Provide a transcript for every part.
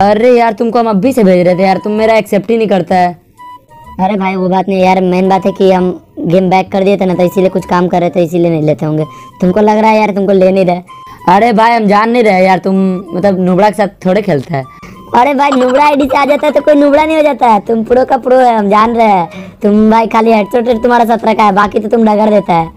अरे यार तुमको हम अभी से भेज रहे थे यार, तुम मेरा एक्सेप्ट ही नहीं करता है। अरे भाई वो बात नहीं यार, मेन बात है कि हम गेम बैक कर दिए थे ना, तो इसीलिए कुछ काम कर रहे थे, इसीलिए नहीं लेते होंगे। तुमको लग रहा है यार तुमको ले नहीं रहे। अरे भाई हम जान नहीं रहे यार, तुम मतलब नुबड़ा के साथ थोड़े खेलता है। अरे भाई नुबड़ा आईडी से आ जाता है तो कोई नुबड़ा नहीं हो जाता है। तुम प्रो का प्रो है, हम जान रहे हैं। तुम भाई खाली हेडशॉट तुम्हारा 17 का है, बाकी तो तुम डगर देता है।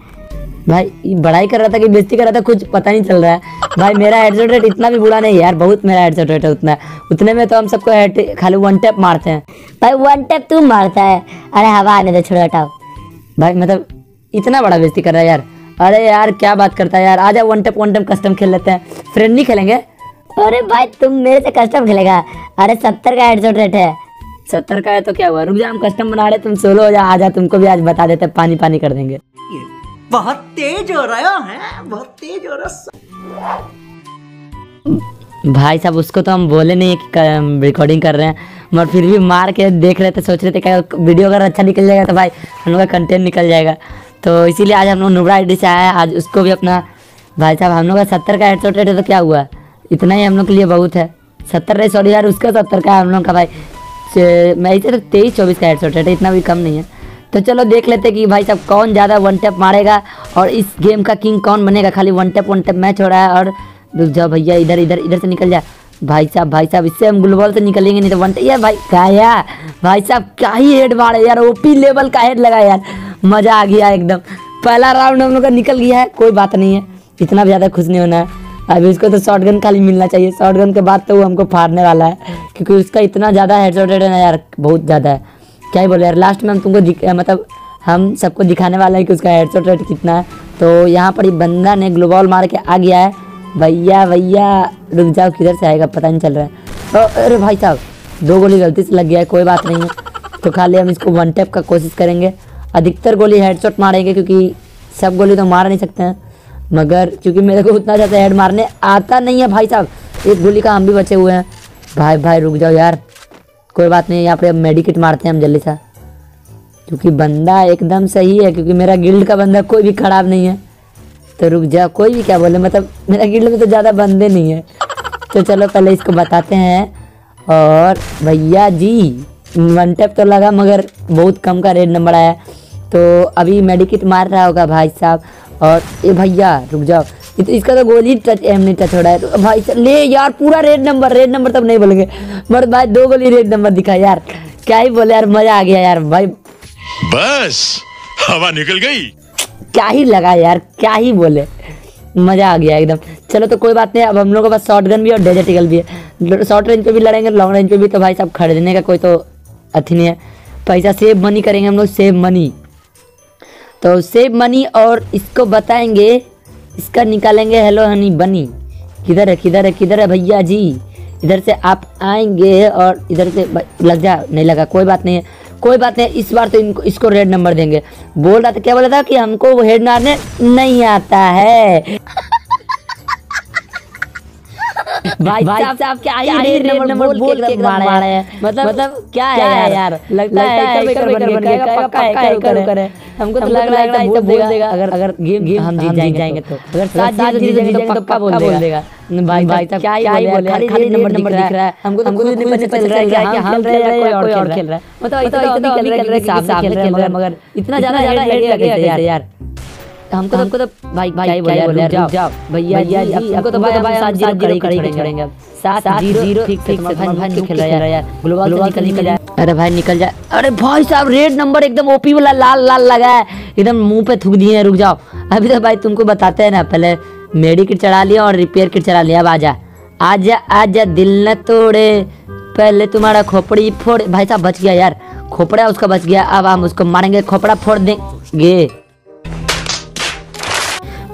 भाई बड़ाई कर रहा था कि बेइज्जती कर रहा था कुछ पता नहीं चल रहा है। भाई मेरा हेडशॉट रेट इतना भी बुरा नहीं है यार, बहुत मेरा हेडशॉट रेट है उतना, उतने में तो हम सबको हेड खाली वन टैप मारते हैं। भाई वन टैप तू मारता है। अरे हवा आने दो, छोड़ हटाओ। भाई मतलब इतना बड़ा बेइज्जती कर रहा है यार। अरे यार क्या बात करता है यार, आ जा वन टैप कस्टम खेल लेते हैं। फ्रेंड नहीं खेलेंगे? अरे भाई तुम मेरे से कस्टम खेलेगा? अरे 70 का हेडशॉट रेट है। 70 का है तो क्या हुआ, रुक जा हम कस्टम बना रहे, तुम सोलो हो जा। आ जा, तुमको भी आज बता देते, पानी पानी कर देंगे। बहुत तेज हो रहा है, बहुत तेज हो रहा है भाई साहब। उसको तो हम बोले नहीं कि रिकॉर्डिंग कर रहे हैं, मगर फिर भी मार के देख रहे थे, सोच रहे थे क्या वीडियो अगर अच्छा निकल जाएगा तो भाई हम लोग का कंटेंट निकल जाएगा। तो इसीलिए आज हम लोग नुबड़ा आईडी से आया, आज उसको भी अपना भाई साहब हम लोग का 70 का हेडशॉट रेट है तो क्या हुआ, इतना ही हम लोग के लिए बहुत है। 70 सॉरी यार, उसका 70 का हम लोग का भाई मैं इसे तो 23-24 का हेडशॉट रेट है, इतना भी कम नहीं है। तो चलो देख लेते कि भाई साहब कौन ज़्यादा वन टैप मारेगा और इस गेम का किंग कौन बनेगा। खाली वन टैप मैच हो रहा है। और रुक जाओ भैया, इधर से निकल जा भाई साहब, इससे हम ग्लोबल से निकलेंगे नहीं तो वन टैप। यार भाई क्या यार, भाई साहब क्या ही हेड मारे यार, ओपी लेवल का हेड लगा यार, मज़ा आ गया एकदम। पहला राउंड हम लोग का निकल गया है, कोई बात नहीं है, इतना ज़्यादा खुश नहीं होना है। अभी उसको तो शॉटगन खाली मिलना चाहिए, शॉटगन के बाद तो वो हमको फाड़ने वाला है, क्योंकि उसका इतना ज़्यादा हेडशॉट रेट है ना यार, बहुत ज़्यादा है। क्या ही बोले यार, लास्ट में हम तुमको मतलब हम सबको दिखाने वाला है कि उसका हेडशॉट रेट कितना है। तो यहाँ पर ये बंदा ने ग्लोबॉल मार के आ गया है। भैया रुक जाओ, किधर से आएगा पता नहीं चल रहा है। अरे भाई साहब 2 गोली गलती से लग गया है, कोई बात नहीं है। तो खाली हम इसको वन टैप का कोशिश करेंगे, अधिकतर गोली हेडशॉट मारेंगे, क्योंकि सब गोली तो मार नहीं सकते हैं। मगर क्योंकि मेरे को उतना ज़्यादा हेड मारने आता नहीं है भाई साहब, एक गोली का हम भी बचे हुए हैं। भाई रुक जाओ यार, कोई बात नहीं, यहाँ पे अब मेडिकेट मारते हैं हम जल्दी सा, क्योंकि बंदा एकदम सही है, क्योंकि मेरा गिल्ड का बंदा कोई भी खराब नहीं है। तो रुक जाओ, कोई भी क्या बोले, मतलब मेरा गिल्ड में तो ज़्यादा बंदे नहीं है। तो चलो पहले इसको बताते हैं। और भैया जी वन टैप तो लगा, मगर बहुत कम का रेड नंबर आया। तो अभी मेडिकेट मार रहा होगा भाई साहब। और ये भैया रुक जाओ, इसका तो गोली टच एम नहीं टच हो रहा है भाई साहब। ले यार पूरा रेड नंबर तब नहीं बोलेंगे, मगर भाई 2 गोली रेड नंबर दिखा यार, क्या ही बोले यार, मजा आ गया यार। भाई बस हवा निकल गई, क्या ही लगा यार, क्या ही बोले, मजा आ गया एकदम। चलो तो कोई बात नहीं, अब हम लोगों के पास शॉटगन भी और डेजर्ट ईगल भी है, शॉर्ट रेंज पे भी लड़ेंगे, लॉन्ग रेंज पे भी। तो भाई साहब खरीदने का कोई तो अथी नहीं है, पैसा सेव मनी करेंगे हम लोग, सेव मनी। तो सेव मनी और इसको बताएंगे, इसका निकालेंगे हेलो हनी बनी। किधर है भैया जी, इधर से आप आएंगे और इधर से लग जा, नहीं लगा, कोई बात नहीं। इस बार तो इसको रेड नंबर देंगे। बोल रहा था, क्या बोला था कि हमको वो हेड मारने नहीं आता है। भाई साहब क्या ही रेड नंबर बोल के मारा है, मतलब क्या है यार, लगता है पक्का हमको तो लग रहा है बोल देगा। अगर गेम हम जीत जाएंगे तो, अगर साथ जीत तो पक्का बोल देगा। भाई साहब क्या ही बोले, खाली नंबर दिख रहा है हमको, तो खुद नहीं पता चल रहा है क्या हम खेल रहे हैं या कोई और खेल रहा है। मतलब इतना खेल रहे हैं, मगर इतना ज्यादा हेड लगे यार हमको तो भाई बोले जाओ भैया जी, हमको तो भाई 7-0 कर ही छोड़ेंगे। 7-0 ठीक से भाई खेल रहा है यार, ग्लोबल से निकल जाए। अरे भाई निकल जाए। अरे भाई साहब रेड नंबर एकदम ओपी वाला लाल लगा है, एकदम मुंह पे थूक दिए हैं। रुक जाओ, अभी तो भाई तुमको बताते हैं ना, पहले मेडी किट चढ़ा लिया और रिपेयर किट चढ़ा लिया। अब आजा दिल न तोड़े, पहले तुम्हारा खोपड़ी फोड़। भाई साहब बच गया यार, खोपड़ा उसका बच गया। अब हम उसको मारेंगे, खोपड़ा फोड़ देंगे।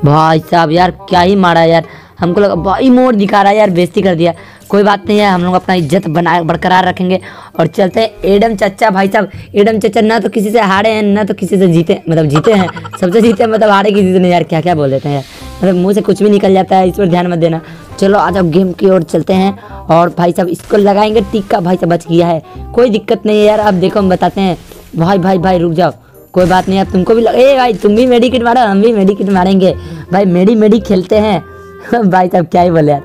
भाई साहब यार क्या ही मारा यार, हमको लगा भाई मोड़ दिखा रहा है यार, बेइज्जती कर दिया। कोई बात नहीं है, हम लोग अपना इज्जत बना बरकरार रखेंगे और चलते हैं। एडम चचा भाई साहब, एडम चचा ना तो किसी से हारे हैं ना तो किसी से जीते, मतलब जीते हैं सबसे, जीते मतलब हारे किसी से नहीं यार। क्या बोल देते हैं यार, मतलब मुँह से कुछ भी निकल जाता है, इस पर ध्यान मत देना। चलो आज अब गेम की ओर चलते हैं। और भाई साहब इसको लगाएंगे टिक्का। भाई साहब बच गया है, कोई दिक्कत नहीं है यार। अब देखो हम बताते हैं। भाई रुक जाओ, कोई बात नहीं, अब तुमको भी ए भाई तुम भी मेडिकेट मारो, हम भी मेडिकेट मारेंगे। भाई मेडी खेलते हैं। भाई साहब क्या ही बोले यार,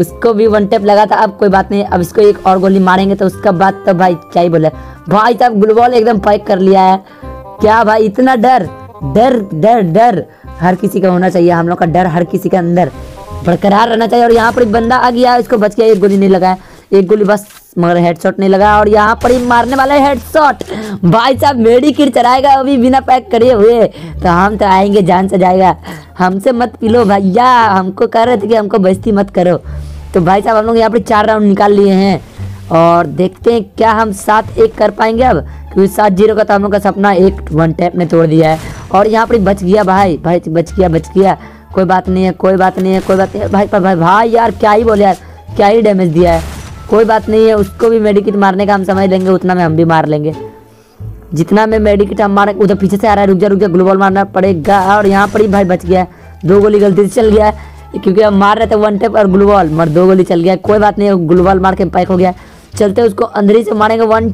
उसको भी वन टैप लगा था। अब कोई बात नहीं, अब इसको एक और गोली मारेंगे तो उसका बात तो भाई क्या ही बोले। भाई साहब ग्लूबॉल एकदम पैक कर लिया है क्या भाई, इतना डर डर डर डर हर किसी का होना चाहिए। हम लोग का डर हर किसी के अंदर बरकरार रहना चाहिए। और यहाँ पर एक बंदा आ गया, इसको बच गया, एक गोली नहीं लगाया, एक गोली बस, मगर हेडशॉट नहीं लगा। और यहाँ पर ही मारने वाला है हेडशॉट। भाई साहब मेरी किर चलाएगा अभी बिना पैक करे हुए, तो हम तो आएंगे जान से जाएगा। हमसे मत पिलो भैया, हमको कह रहे थे कि हमको बेइज्जती मत करो। तो भाई साहब हम लोग यहाँ पर 4 राउंड निकाल लिए हैं और देखते हैं क्या हम 7-1 कर पाएंगे अब, क्योंकि 7-0 का तो हम लोग का सपना एक वन टैप ने तोड़ दिया है। और यहाँ पर बच गया भाई, भाई बच गया, कोई बात नहीं है, कोई बात नहीं है। भाई यार क्या ही बोले यार, क्या ही डैमेज दिया है, कोई बात नहीं है। उसको भी मेडिकिट मारने का हम समझ लेंगे, उतना में हम भी मार लेंगे जितना में मेडिकिट हम मारेंगे। उधर पीछे से आ रहा है, रुक जा ग्लूबॉल मारना पड़ेगा। और यहाँ पर ही भाई बच गया, 2 गोली गलती से चल गया है क्योंकि हम मार रहे थे वन टैप और ग्लूबॉल, मगर 2 गोली चल गया। कोई बात नहीं, ग्लूबॉल मार के पैक हो गया। चलते उसको अंदर ही से मारेंगे, वन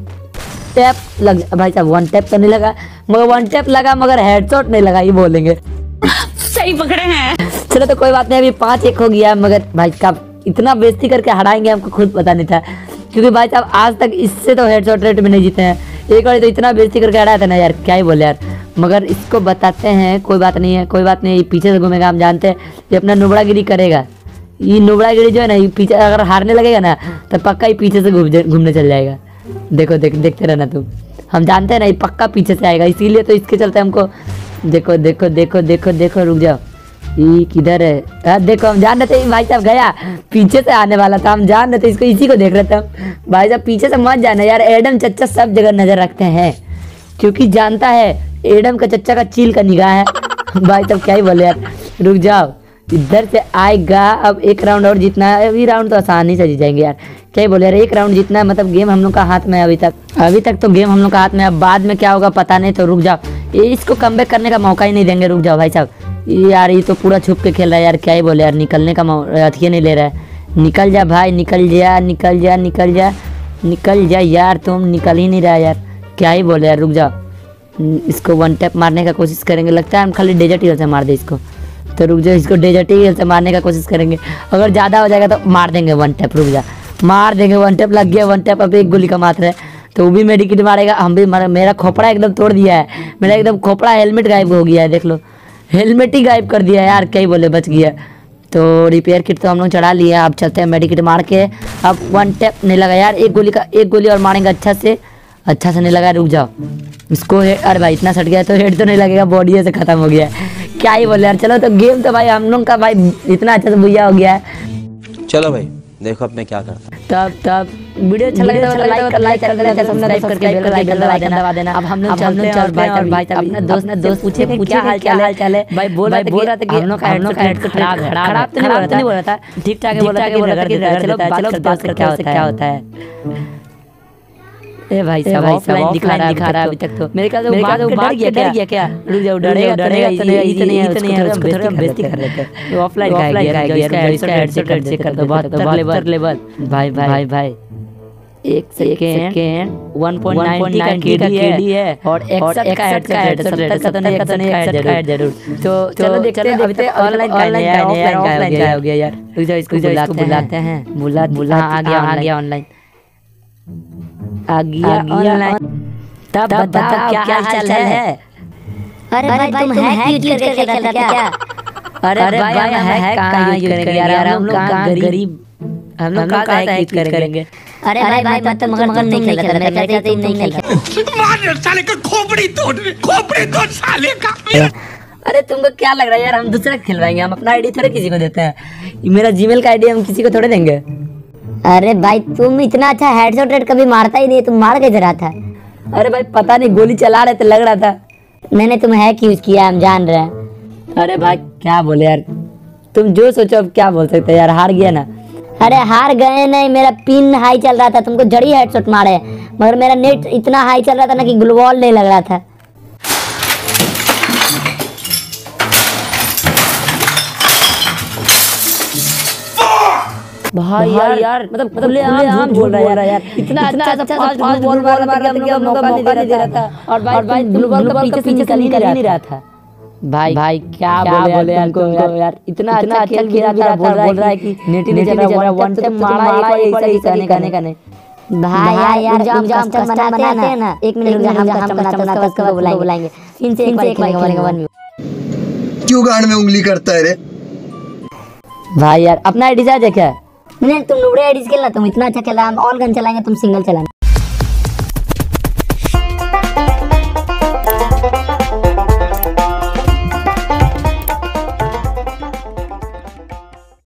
टैप लग गया। भाई साहब वन टैप तो नहीं लगा, मगर वन टैप लगा मगर हेडशॉट नहीं लगा, ये बोलेंगे सही पकड़े हैं। चलो तो कोई बात नहीं, अभी 5-1 हो गया। मगर भाई साहब इतना बेइज्जती करके हराएंगे हमको खुद पता नहीं था, क्योंकि भाई साहब आज तक इससे तो हेडशॉट रेट में नहीं जीते हैं। एक बार तो इतना बेइज्जती करके हराया था ना यार, क्या ही बोले यार। मगर इसको बताते हैं कोई बात नहीं, ये पीछे से घूमेगा, हम जानते हैं ये अपना नुबड़ागिरी करेगा। ये नुबड़ागिरी जो है ना, ये पीछे अगर हारने लगेगा ना तो पक्का ही पीछे से घूमने चल जाएगा। देखो देखते रहना तुम, हम जानते हैं ना ये पक्का पीछे से आएगा, इसीलिए तो इसके चलते हमको देखो रुक जाओ, ये किधर है। देखो हम जान रहे थे भाई साहब गया, पीछे से आने वाला था, हम जान रहे थे इसको, इसी को देख रहे थे। भाई साहब पीछे से मत जाना यार, एडम चच्चा सब जगह नजर रखते हैं क्योंकि जानता है एडम का चच्चा का चील का निगाह है। भाई साहब क्या ही बोले यार, रुक जाओ, इधर से आएगा। अब 1 राउंड और जीतना है, अभी राउंड तो आसानी से जीत जाएंगे यार, क्या ही बोले यार। 1 राउंड जीतना है, मतलब गेम हम लोग का हाथ में है अभी तक तो गेम हम लोग का हाथ में है। अब बाद में क्या होगा पता नहीं, तो रुक जाओ, इसको कमबैक करने का मौका ही नहीं देंगे। रुक जाओ भाई साहब, यार ये तो पूरा छुप के खेल रहा है यार, क्या ही बोले यार, निकलने का हथिया नहीं ले रहा है। निकल जा भाई, निकल जा यार, तुम निकल ही नहीं रहा यार, क्या ही बोले यार। रुक जाओ, इसको वन टैप मारने का कोशिश करेंगे, लगता है हम खाली डेजर्ट हील से मार दे इसको, तो रुक जाओ, इसको डेजर्ट हील से मारने का कोशिश करेंगे। अगर ज़्यादा हो जाएगा तो मार देंगे वन टैप, रुक जा मार देंगे वन टैप। लग गया वन टैप, अब 1 गोली का मात्र है, तो वो भी मेडिकिट मारेगा, हम भी मारेंगे। मेरा खोपड़ा एकदम तोड़ दिया है, मेरा एकदम खोपड़ा हेलमेट गायब हो गया है, देख लो हेलमेट ही गायब कर दिया यार, क्या ही बोले, बच गया। तो रिपेयर किट तो हम लोग चढ़ा लिया, अब चलते हैं मेडिकिट मार के। अब वन टैप नहीं लगा यार, 1 गोली और मारेंगे, अच्छा से नहीं लगा। रुक जाओ, इसको अरे भाई इतना सट गया तो हेड तो नहीं लगेगा, बॉडी ऐसे खत्म हो गया, क्या ही बोले यार। चलो तो गेम तो भाई हम लोग का भाई इतना अच्छा से भुइया हो गया है। चलो भाई देखो अब मैं क्या करता हूँ। तब वीडियो अच्छा लगे तो लाइक कर देना, सब्सक्राइब करके बेल का आइकन दबा देना। अब हम लोग चलते हैं, और भाई अपना दोस्त पूछे हाल चाल है। भाई बोल रहा था कि हम लोग का हेड खराब तो नहीं बोल रहा था, ठीक-ठाक है बोल रहा था। चलो बात करते हैं क्या होता है। ए भाई साहब दिखा रहा है अभी तक तो मेरे ख्याल से डर गया क्या। डरेगा इतने बेइज्जती कर रहे थे। ऑफलाइन चेक कर दो, बहुत लेवल भाई 1 सेकंड 1.9 का केडी है और 61 का हेडशॉट, 70 का जरूर। तो चलो देखते हैं अभी तक ऑनलाइन क्या हो गया यार। रुक जाओ, इसको बुलाते हैं, बुला आ गया ऑनलाइन, तब बताओ क्या हालचाल है। अरे भाई तुम हैक यूज़ करके खेलते क्या? अरे भाई हम हैक कहाँ यूज़ करेंगे यार, हम लोग गरीब, हम लोग कहाँ हैक यूज़ करेंगे। अरे भाई मत मगर नहीं खेल रहा, मैं कहता हूँ नहीं खेल। मार साले का खोपड़ी तोड़ साले का। अरे तुमको क्या लग रहा है यार, हम दूसरा खिलवाएंगे, हम अपना आईडी थोड़े किसी को देते हैं, मेरा जीमेल का आईडी हम किसी को थोड़े देंगे। अरे भाई तुम इतना अच्छा हेडशॉट रेट कभी मारता ही नहीं, तुम मार कैसे रहा था? अरे भाई पता नहीं, गोली चला रहे थे लग रहा था। मैंने तुम हैक यूज किया, हम जान रहे हैं। अरे भाई क्या बोले यार, तुम जो सोचो अब क्या बोल सकते यार, हार गया ना। अरे हार गए नहीं, मेरा पिन हाई चल रहा था, तुमको जड़ी हेडशॉट मारे, मगर मेरा नेट इतना हाई चल रहा था ना कि ग्लूबॉल नहीं लग रहा था। भाई यार मतलब बोल रहा है यार, इतना फास्ट बॉल मार रहा था कि हम लोग मौका नहीं दे रहा था। और भाई ग्लूबॉल का पीछे से निकल ही नहीं रहा था। भाई क्या बोले यार, इतना अच्छा खेल खेला था, बोल रहा है कि नेटी ने जरा वन टैप मारा, एक बार ऐसा नहीं करने। भाई यार एग्जाम बनाते हैं ना, एक मिनट हम बनाते उसको बुलाएंगे, इनसे एक बार क्यों गांड में उंगली करता है रे भाई यार, अपना आईडी जा देखा नहीं, तुम नुबड़े आईडी खेलना, तुम इतना अच्छा खेला, हम ऑल गन चलाएंगे, तुम सिंगल चलाना।